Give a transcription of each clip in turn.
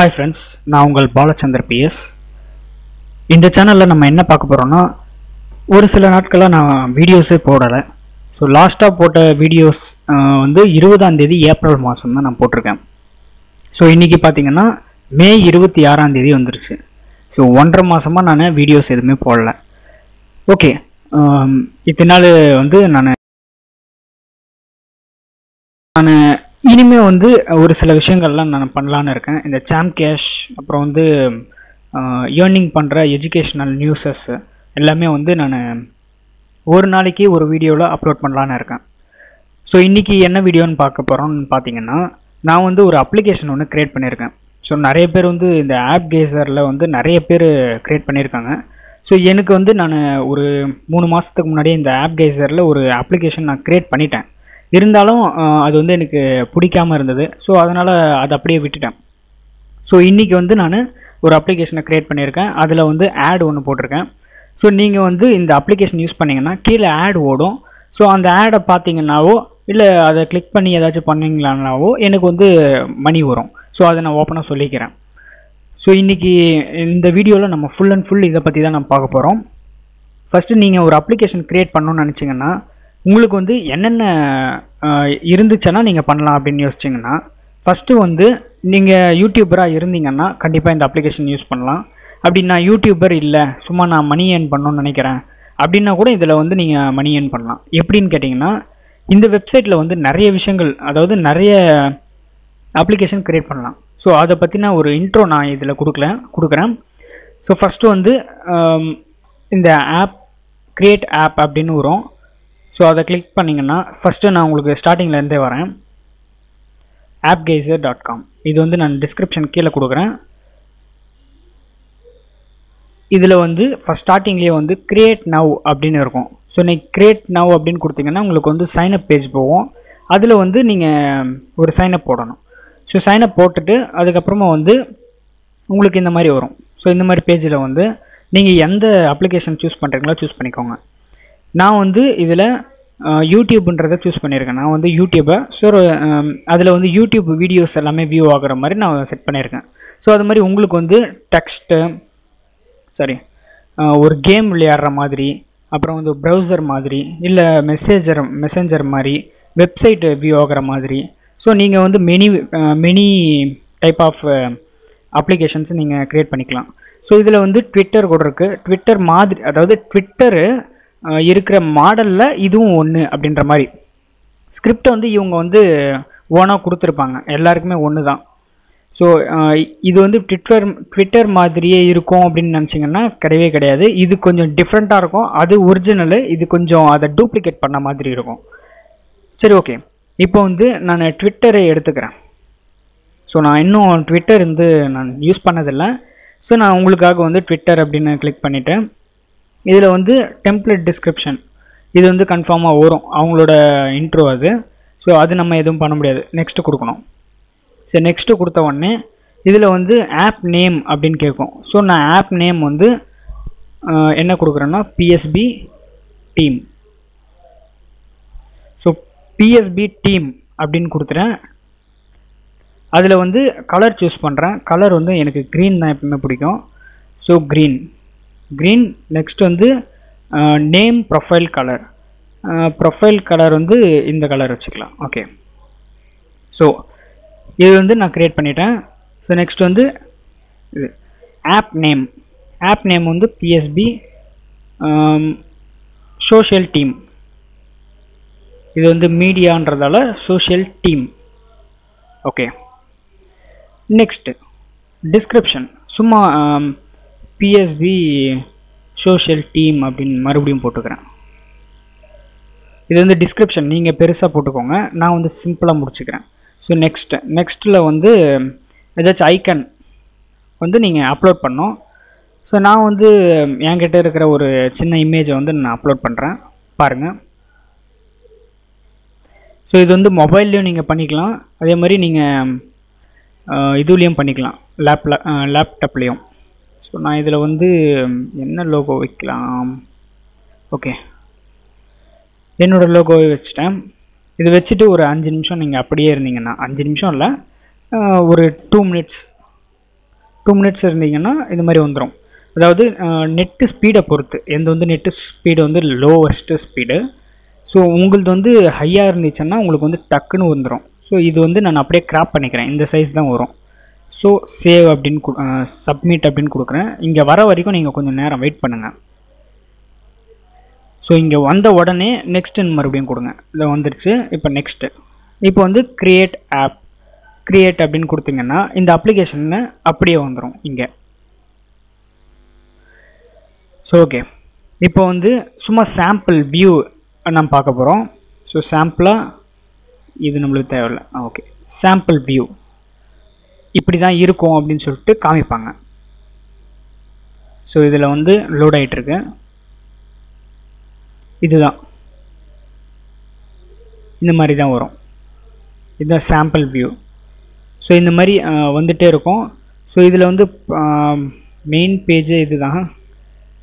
Hi friends, நான் உங்கள் Balachander PS. இந்த சேனலில் நம்ம என்ன பார்க்க போகிறோம்னா, ஒரு சில நாட்களாக நான் வீடியோஸே போடலை. ஸோ லாஸ்ட்டாக போட்ட வீடியோஸ் வந்து 20ஆம் தேதி ஏப்ரல் மாதம் தான் நான் போட்டிருக்கேன். ஸோ இன்றைக்கி பார்த்திங்கன்னா மே 26ஆம் தேதி வந்துருச்சு. ஸோ 1.5 மாதமாக நான் வீடியோஸ் எதுவுமே போடலை. ஓகே, இத்தனால வந்து நான் இனிமேல் வந்து ஒரு சில விஷயங்கள்லாம் நான் பண்ணலான்னு இருக்கேன். இந்த சாம் கேஷ், அப்புறம் வந்து ஏர்னிங் பண்ணுற எஜுகேஷ்னல் நியூஸஸ் எல்லாமே வந்து நான் ஒரு நாளைக்கு ஒரு வீடியோவில் அப்லோட் பண்ணலான்னு இருக்கேன். ஸோ இன்றைக்கி என்ன வீடியோன்னு பார்க்க போகிறோன்னு பார்த்திங்கன்னா, நான் வந்து ஒரு அப்ளிகேஷன் ஒன்று க்ரியேட் பண்ணியிருக்கேன். ஸோ நிறைய பேர் வந்து இந்த ஆப் கேசரில் வந்து நிறைய பேர் க்ரியேட் பண்ணியிருக்காங்க. ஸோ எனக்கு வந்து நான் ஒரு 3 மாதத்துக்கு முன்னாடி இந்த ஆப் கேசரில் ஒரு அப்ளிகேஷன் நான் க்ரியேட் பண்ணிட்டேன். இருந்தாலும் அது வந்து எனக்கு பிடிக்காமல் இருந்தது. ஸோ அதனால் அதை அப்படியே விட்டுட்டேன். ஸோ இன்றைக்கி வந்து நான் ஒரு அப்ளிகேஷனை க்ரியேட் பண்ணியிருக்கேன். அதில் வந்து ஆட் ஒன்று போட்டிருக்கேன். ஸோ நீங்கள் வந்து இந்த அப்ளிகேஷன் யூஸ் பண்ணிங்கன்னா கீழே ஆட் ஓடும். ஸோ அந்த ஆடை பார்த்தீங்கன்னாவோ இல்லை அதை கிளிக் பண்ணி ஏதாச்சும் பண்ணிங்களானாவோ எனக்கு வந்து மணி வரும். ஸோ அதை நான் ஓப்பனாக சொல்லிக்கிறேன். ஸோ இன்றைக்கி இந்த வீடியோவில் நம்ம ஃபுல் அண்ட் ஃபுல் இதை பற்றி தான் நம்ம பார்க்க போகிறோம். ஃபஸ்ட்டு நீங்கள் ஒரு அப்ளிகேஷன் க்ரியேட் பண்ணணும்னு நினச்சிங்கன்னா உங்களுக்கு வந்து என்னென்ன இருந்துச்சுன்னா நீங்கள் பண்ணலாம் அப்படின்னு யோசிச்சிங்கன்னா, ஃபஸ்ட்டு வந்து நீங்கள் யூடியூபராக இருந்தீங்கன்னா கண்டிப்பாக இந்த அப்ளிகேஷன் யூஸ் பண்ணலாம். அப்படி நான் யூடியூபர் இல்லை, சும்மா நான் மணி ஏர்ன் பண்ணணும்னு நினைக்கிறேன் அப்படின்னா கூட இதில் வந்து நீங்கள் மணி ஏர்ன் பண்ணலாம். எப்படின்னு கேட்டிங்கன்னா, இந்த வெப்சைட்டில் வந்து நிறைய விஷயங்கள், அதாவது நிறைய அப்ளிகேஷன் க்ரியேட் பண்ணலாம். ஸோ அதை பற்றின ஒரு இன்ட்ரோ நான் இதில் கொடுக்குறேன். ஸோ ஃபஸ்ட்டு வந்து இந்த ஆப் க்ரியேட் ஆப் அப்படின்னு வரும். ஸோ அதை கிளிக் பண்ணிங்கன்னா ஃபஸ்ட்டு நான் உங்களுக்கு ஸ்டார்டிங்லேருந்தே வரேன். appsgeyser.com இது வந்து நான் டிஸ்கிரிப்ஷன் கீழே கொடுக்குறேன். இதில் வந்து ஃபஸ்ட் ஸ்டார்டிங்லேயே வந்து க்ரியேட் நவ் அப்படின்னு இருக்கும். ஸோ நீங்கள் க்ரியேட் நவ் அப்படின்னு கொடுத்தீங்கன்னா உங்களுக்கு வந்து சைனப் பேஜ் போகும். அதில் வந்து நீங்கள் ஒரு சைனப் போடணும். ஸோ சைனப் போட்டுட்டு அதுக்கப்புறமா வந்து உங்களுக்கு இந்த மாதிரி வரும். ஸோ இந்த மாதிரி பேஜில் வந்து நீங்கள் எந்த அப்ளிகேஷன் சூஸ் பண்ணுறீங்களோ சூஸ் பண்ணிக்கோங்க. நான் வந்து இதில் யூடியூப்ன்றதை சூஸ் பண்ணியிருக்கேன். நான் வந்து யூடியூப்பை, ஸோ அதில் வந்து யூடியூப் வீடியோஸ் எல்லாமே வியூ ஆகிற மாதிரி நான் செட் பண்ணியிருக்கேன். ஸோ அது மாதிரி உங்களுக்கு வந்து டெக்ஸ்ட்டு, ஒரு கேம் விளையாடுற மாதிரி, அப்புறம் வந்து ப்ரௌசர் மாதிரி, இல்லை மெசேஞ்சர் மாதிரி, வெப்சைட்டு வியூ ஆகிற மாதிரி. ஸோ நீங்கள் வந்து மெனி டைப் ஆஃப் அப்ளிகேஷன்ஸ் நீங்கள் க்ரியேட் பண்ணிக்கலாம். ஸோ இதில் வந்து ட்விட்டர் கூட இருக்குது. ட்விட்டர் மாதிரி, அதாவது ட்விட்டரு இருக்கிற மாடலில் இதுவும் ஒன்று அப்படின்ற மாதிரி ஸ்கிரிப்ட் வந்து இவங்க வந்து ஓனாக கொடுத்துருப்பாங்க. எல்லாருக்குமே ஒன்று தான். ஸோ இது வந்து ட்விட்டர் மாதிரியே இருக்கும் அப்படின்னு நினச்சிங்கன்னா கிடையவே கிடையாது. இது கொஞ்சம் டிஃப்ரெண்ட்டாக இருக்கும். அது ஒரிஜினலு, இது கொஞ்சம் அதை டூப்ளிகேட் பண்ண மாதிரி இருக்கும். சரி, ஓகே. இப்போ வந்து நான் ட்விட்டரை எடுத்துக்கிறேன். ஸோ நான் இன்னும் ட்விட்டர் வந்து நான் யூஸ் பண்ணதில்லை. ஸோ நான் உங்களுக்காக வந்து ட்விட்டர் அப்படின்னு கிளிக் பண்ணிவிட்டேன். இதில் வந்து டெம்ப்ளேட் டிஸ்கிரிப்ஷன் இது வந்து கன்ஃபார்மாக வரும், அவங்களோட இன்ட்ரோ அது. ஸோ அது நம்ம எதுவும் பண்ண முடியாது, நெக்ஸ்ட்டு கொடுக்கணும். ஸோ நெக்ஸ்ட்டு கொடுத்த உடனே இதில் வந்து ஆப் நேம் அப்படின்னு கேட்கும். ஸோ நான் ஆப் நேம் வந்து என்ன கொடுக்குறேன்னா PSB team. So PSB team அப்படின்னு கொடுத்துறேன். அதில் வந்து கலர் சூஸ் பண்ணுறேன். கலர் வந்து எனக்கு க்ரீன் தான் எப்பவுமே பிடிக்கும். ஸோ க்ரீன் நெக்ஸ்ட் வந்து நேம் ப்ரொஃபைல் கலர் வந்து இந்த கலர் வச்சுக்கலாம். ஓகே, ஸோ இது வந்து நான் க்ரியேட் பண்ணிட்டேன். ஸோ நெக்ஸ்ட் வந்து இது ஆப் நேம் வந்து PSB சோஷியல் டீம். இது வந்து மீடியான்றதால social team. Okay, next description சும்மா PSB சோஷியல் டீம் அப்படின்னு மறுபடியும் போட்டுக்கிறேன். இது வந்து டிஸ்கிரிப்ஷன், நீங்கள் பெருசாக போட்டுக்கோங்க, நான் வந்து சிம்பிளாக முடிச்சுக்கிறேன். ஸோ நெக்ஸ்ட்டில் வந்து ஏதாச்சும் ஐக்கன் வந்து நீங்கள் அப்லோட் பண்ணோம். ஸோ நான் வந்து என்கிட்ட இருக்கிற ஒரு சின்ன இமேஜை வந்து நான் அப்லோட் பண்ணுறேன், பாருங்கள். ஸோ இது வந்து மொபைல்லையும் நீங்கள் பண்ணிக்கலாம், அதே மாதிரி நீங்கள் இதுலேயும் பண்ணிக்கலாம், லேப்டாப்லேயும். ஸோ நான் இதில் வந்து என்ன லோகோ வைக்கலாம்? ஓகே, என்னோடய லோகோவை வச்சுட்டேன். இது வச்சுட்டு ஒரு 5 நிமிஷம் நீங்கள் அப்படியே இருந்தீங்கன்னா, 5 நிமிஷம் இல்லை, ஒரு 2 மினிட்ஸ் 2 minutes இருந்தீங்கன்னா இந்த மாதிரி வந்துரும் அதாவது நெட் ஸ்பீட பொறுத்து எந்த வந்து நெட் ஸ்பீடு வந்து லோவஸ்ட் ஸ்பீடு சோ உங்களுக்கு வந்து ஹையா இருந்துச்சுன்னா உங்களுக்கு வந்து டக்குன்னு வந்துரும் சோ இது வந்து நான் அப்படியே கிராப் பண்ணிக்கிறேன் இந்த சைஸ் தான் வரும் சோ சேவ் அப்படிን சப்மிட் அப்படின் கொடுக்கிறேன் இங்க வர வரைக்கும் நீங்க கொஞ்சம் நேரம் வெயிட் பண்ணுங்க சோ இங்க வந்த உடனே நெக்ஸ்ட் ன்னு மறுபடியும் கொடுங்க இது வந்துருச்சு இப்போ நெக்ஸ்ட் இப்போ வந்து கிரியேட் ஆப் கிரியேட் அப்படின் கொடுத்தீங்கன்னா இந்த அப்ளிகேஷன் அப்படியே வந்துரும் இங்க சோ ஓகே இப்போ வந்து சும்மா சாம்பிள் வியூ நாம் பார்க்க போறோம் சோ சாம்பிளா இது நமக்கு தேவையில்லை ஓகே சாம்பிள் வியூ இப்படி தான் இருக்கும் அப்படினு சொல்லிட்டு காமிப்பாங்க சோ இதுல வந்து லோட் ஆயிட்டு இருக்கு இதுதான் இந்த மாதிரி தான் வரும் இது சாம்பிள் வியூ சோ இந்த மாதிரி வந்துட்டே இருக்கும் சோ இதுல வந்து மெயின் பேஜ் இதுதான்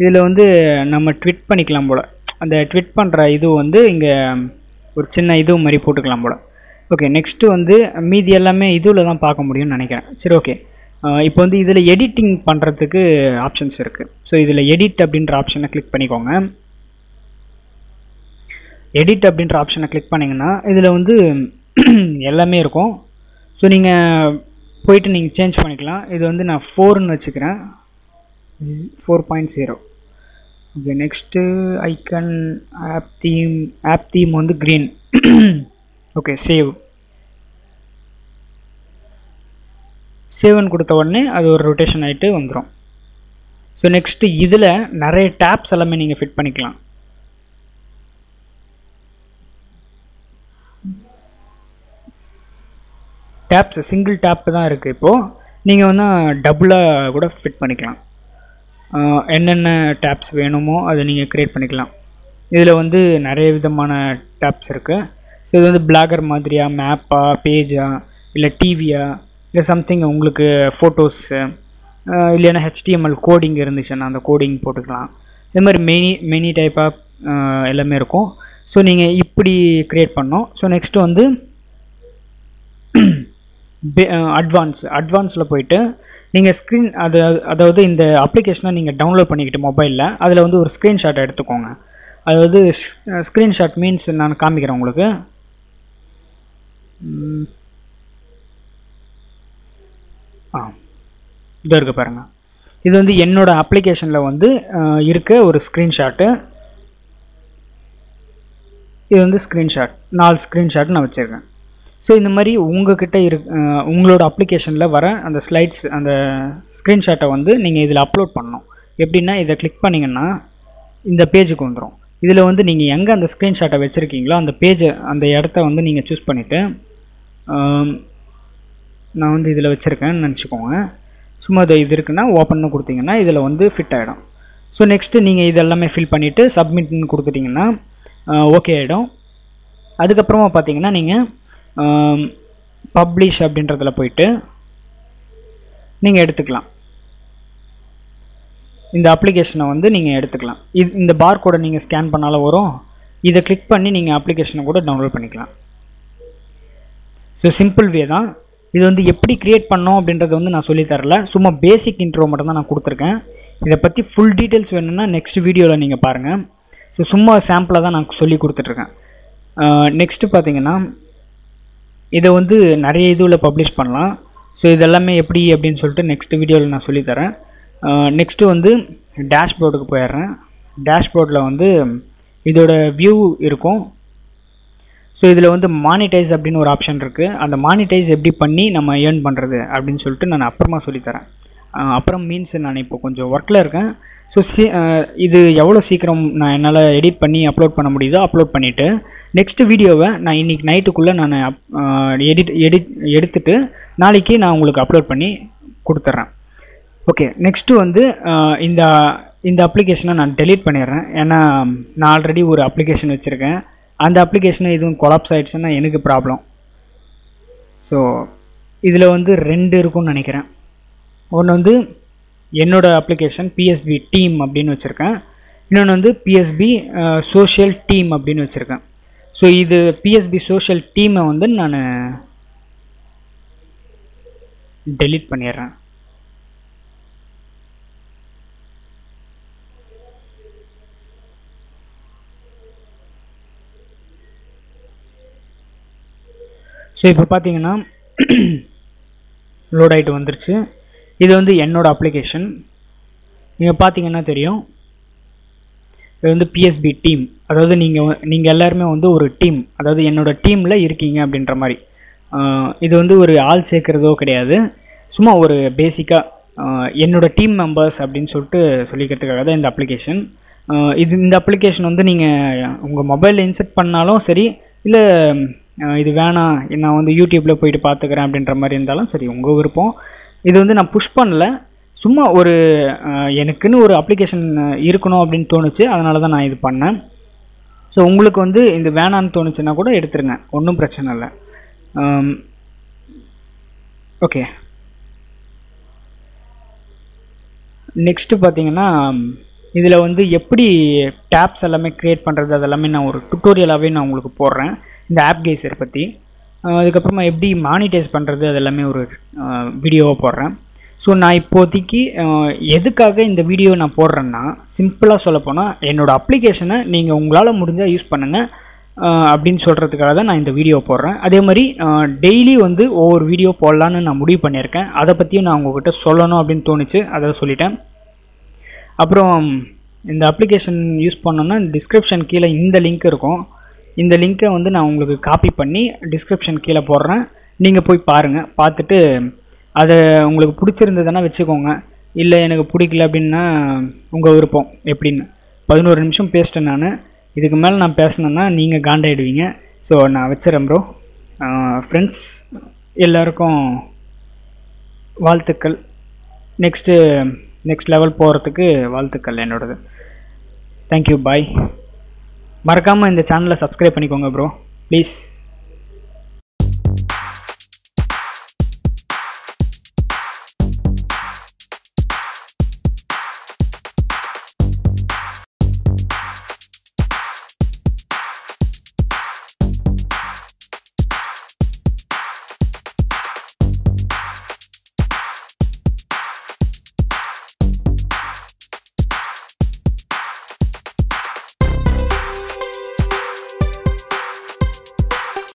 இதுல வந்து நம்ம ட்வீட் பண்ணிக்கலாம் போல அந்த ட்வீட் பண்ற இது வந்து இங்க ஒரு சின்ன இது மாதிரி போட்டுக்கலாம் போல ஓகே நெக்ஸ்ட் வந்து மீதி எல்லாமே இதுல தான் பார்க்க முடியும்னு நினைக்கிறேன் சரி ஓகே இப்போ வந்து இதுல எடிட்டிங் பண்றதுக்கு ஆப்ஷன்ஸ் இருக்கு சோ இதுல எடிட் அப்படிங்கற ஆப்ஷனை கிளிக் பண்ணிக்கோங்க எடிட் அப்படிங்கற ஆப்ஷனை கிளிக் பண்ணீங்கன்னா இதுல வந்து எல்லாமே இருக்கும் சோ நீங்க போய்ட்டு நீங்க சேஞ்ச் பண்ணிக்கலாம் இது வந்து நான் 4 ன்னு வெச்சுக்கிறேன் 4.0 okay next icon app theme வந்து green ஓகே சேவ் சேவ்னு கொடுத்த உடனே அது ஒரு ரொட்டேஷன் ஆயிட்டு வந்துரும் சோ நெக்ஸ்ட் இதுல நிறைய டாப்ஸ் எல்லாமே நீங்க ஃபிட் பண்ணிக்கலாம் டாப்ஸ் சிங்கிள் டாப் தான் இருக்கு இப்போ நீங்க வந்து டபுளா கூட ஃபிட் பண்ணிக்கலாம் என்னென்ன டாப்ஸ் வேணுமோ அதை நீங்க கிரியேட் பண்ணிக்கலாம் இதுல வந்து நிறைய விதமான டாப்ஸ் இருக்கு சோ இது வந்து பிளாகர் மாதிரியா மேப்பா பேஜா இல்ல டிவியா இல்ல சம்திங் உங்களுக்கு போட்டோஸ் இல்லனா HTML கோடிங் இருந்துச்சுன்னா அந்த கோடிங் போட்டுக்கலாம் இந்த மாதிரி many டைப் ஆப் எல்லாமே இருக்கும் சோ நீங்க இப்படி கிரியேட் பண்ணோம் சோ நெக்ஸ்ட் வந்து அட்வான்ஸ்ல போய்ட்டு நீங்க ஸ்கிரீன் அதாவது இந்த அப்ளிகேஷனை நீங்க டவுன்லோட் பண்ணிக்கிட்டு மொபைல்ல அதுல வந்து ஒரு ஸ்கிரீன்ஷாட் எடுத்துக்கோங்க அதாவது ஸ்கிரீன்ஷாட் மீன்ஸ் நான் காமிக்கிறேன் உங்களுக்கு இத இருக்கு பாருங்க இது வந்து என்னோட அப்ளிகேஷன்ல வந்து இருக்க ஒரு ஸ்கிரீன்ஷாட் இது வந்து ஸ்கிரீன்ஷாட் 4 ஸ்கிரீன்ஷாட் நான் வச்சிருக்கேன் சோ இந்த மாதிரி உங்ககிட்ட உங்களோட அப்ளிகேஷன்ல வர அந்த ஸ்லைட்ஸ் அந்த ஸ்கிரீன்ஷாட்டை வந்து நீங்க இதல அப்லோட் பண்ணனும் எப்படின்னா இத கிளிக் பண்ணீங்கன்னா இந்த பேஜுக்கு வந்துரும் இதுல வந்து நீங்க எங்க அந்த ஸ்கிரீன்ஷாட்டை வெச்சிருக்கீங்களோ அந்த பேஜ் அந்த இடத்தை வந்து நீங்க चूஸ் பண்ணிட்டு நான் வந்து இதல வெச்சிருக்கேன்னு நினைச்சுக்கோங்க சும்மா இது இருக்குன்னா ஓபன் னு கொடுத்தீங்கன்னா இதல வந்து ஃபிட் ஆயிடும் சோ நெக்ஸ்ட் நீங்க இதெல்லாம் ஃபில் பண்ணிட்டு சப்மிட் னு கொடுத்துட்டீங்கன்னா ஓகே ஆயிடும் அதுக்கு அப்புறமா பாத்தீங்கன்னா நீங்க பப்ளிஷ் அப்படின்றதுல போய்ட்டு நீங்க எடுத்துக்கலாம் இந்த அப்ளிகேஷனை வந்து நீங்க எடுத்துக்கலாம் இந்த பார்கோட நீங்க ஸ்கேன் பண்ணால வரும் இத கிளிக் பண்ணி நீங்க அப்ளிகேஷனை கூட டவுன்லோட் பண்ணிக்கலாம் சோ சிம்பிள் வே தான் இது வந்து எப்படி கிரியேட் பண்ணோம் அப்படின்றது வந்து நான் சொல்லி தரல சும்மா பேசிக் இன்ட்ரோ மட்டும் தான் நான் கொடுத்திருக்கேன் இத பத்தி ফুল டீடைல்ஸ் வேணும்னா நெக்ஸ்ட் வீடியோல நீங்க பாருங்க சோ சும்மா சாம்பிளா தான் நான் சொல்லி கொடுத்துட்டிருக்கேன் நெக்ஸ்ட் பாத்தீங்கன்னா இத வந்து நிறைய இதுல பப்ளிஷ் பண்ணலாம் சோ இதெல்லாம் எப்படி அப்படினு சொல்லிட்டு நெக்ஸ்ட் வீடியோல நான் சொல்லி தரேன் நெக்ஸ்ட் வந்து டேஷ்போர்டுக்கு போயிடுறேன் டேஷ்போர்டுல வந்து இதோட வியூ இருக்கும் சோ இதுல வந்து மானிடைஸ் அப்படின ஒரு ஆப்ஷன் இருக்கு அந்த மானிடைஸ் எப்படி பண்ணி நம்ம earn பண்றது அப்படினு சொல்லிட்டு நான் அப்புறமா சொல்லி தரேன் அப்புறம் மீன்ஸ் நான் இப்போ கொஞ்சம் வர்க்ல இருக்கேன் சோ இது எவ்வளவு சீக்கிரம் நான் என்னால எடிட் பண்ணி அப்லோட் பண்ண முடியுதோ அப்லோட் பண்ணிட்டு நெக்ஸ்ட் வீடியோவை நான் இன்னைக்கு நைட்டுக்குள்ள நான் எடுத்துட்டு நாளைக்கு நான் உங்களுக்கு அப்லோட் பண்ணி கொடுத்துறேன் ஓகே நெக்ஸ்ட் வந்து இந்த இந்த அப்ளிகேஷனை நான் delete பண்ணிறேன் ஏனா நான் ஆல்ரெடி ஒரு அப்ளிகேஷன் வச்சிருக்கேன் அந்த அப்ளிகேஷன் இதுவும் கொலாப்ஸ் ஆயிடுச்சுன்னா எனக்கு ப்ராப்ளம் சோ இதுல வந்து ரெண்டு இருக்கும்னு நினைக்கிறேன் ஒன்னு வந்து என்னோட அப்ளிகேஷன் PSB டீம் அப்படினு வச்சிருக்கேன் இன்னொன்னு வந்து PSB சோஷியல் டீம் அப்படினு வச்சிருக்கேன் சோ இது PSB சோஷியல் டீம் வந்து நான் delete பண்ணிறேன் So இப்போ பாத்தீங்கன்னா லோட் ஆயிட்டு வந்துருச்சு. இது வந்து என்னோட அப்ளிகேஷன். நீங்க பாத்தீங்கன்னா தெரியும் இது வந்து PSB டீம். அதாவது நீங்க எல்லாரும் வந்து ஒரு டீம், அதாவது என்னோட டீம்ல இருக்கீங்க அப்படின்ற மாதிரி. இது வந்து ஒரு ஆள் சேக்கிறதோ கிடையாது, சும்மா ஒரு பேசிக்கா என்னோட டீம் மெம்பர்ஸ் அப்படினு சொல்லிக்கிறதுக்காக தான் இந்த அப்ளிகேஷன். இந்த அப்ளிகேஷன் வந்து நீங்க உங்க மொபைல்ல இன்செர்ட் பண்ணாலும் சரி, இல்ல இது வேணாம் நான் வந்து யூடியூப்ல போயிட்டு பாத்துக்கறேன் அப்படின்ற மாதிரி இருந்தாலும் சரி, உங்க விருப்பம். இது வந்து நான் புஷ் பண்ணல, சும்மா ஒரு எனக்குன்னு ஒரு அப்ளிகேஷன் இருக்கணும் அப்படினு தோணுச்சு, அதனால தான் நான் இது பண்ணேன். சோ உங்களுக்கு வந்து இந்த வேணான்னு தோணுச்சுனா கூட எடுத்துருங்க, ஒண்ணும் பிரச்சனை இல்ல. ஓகே, நெக்ஸ்ட் பாத்தீங்கன்னா இதுல வந்து எப்படி டாப்ஸ் எல்லாமே கிரியேட் பண்றது அதெல்லாம் நான் ஒரு டியூட்டோரியலாவே நான் உங்களுக்கு போடுறேன், இந்த appgeyser பத்தி. அதுக்கு அப்புறமா எப்படி மானிடைஸ் பண்றது அதெல்லாம் ஒரு வீடியோவா போடுறேன். சோ நான் இப்போதைக்கு எதுக்காக இந்த வீடியோ நான் போடுறேன்னா, சிம்பிளா சொல்ல போனா என்னோட அப்ளிகேஷனை நீங்க உங்களால முடிஞ்சா யூஸ் பண்ணுங்க அப்படினு சொல்றதுக்காக தான் நான் இந்த வீடியோ போடுறேன். அதே மாதிரி டெய்லி வந்து ஒவ்வொரு வீடியோ போடலாம்னு நான் முடிவு பண்ணியிருக்கேன், அத பத்தியும் நான் உங்ககிட்ட சொல்லணும் அப்படினு தோணுச்சு, அத சொல்லிட்டேன். அப்புறம் இந்த அப்ளிகேஷன் யூஸ் பண்ணனும்னா டிஸ்கிரிப்ஷன் கீழ இந்த லிங்க் இருக்கும், இந்த லிங்கை வந்து நான் உங்களுக்கு காப்பி பண்ணி டிஸ்கிரிப்ஷன் கீழ போடுறேன், நீங்க போய் பாருங்க. பார்த்துட்டு அது உங்களுக்கு பிடிச்சிருந்ததுன்னா வெச்சுக்கோங்க, இல்ல எனக்கு பிடிக்கல அப்படினா உங்க விருப்பம். எப்படின்னு 11 நிமிஷம் பேசிட்டேன் நான், இதுக்கு மேல நான் பேசணும்னா நீங்க காண்டாயிடுவீங்க. சோ நான் வெச்சறேன் bro. फ्रेंड्स எல்லாருக்கும் வாழ்த்துக்கள், நெக்ஸ்ட் லெவல் போறதுக்கு வாழ்த்துக்கள் என்னோடது. Thank you, bye. மறக்காம இந்த சேனலை சப்ஸ்கிரைப் பண்ணிக்கோங்க bro, ப்ளீஸ்.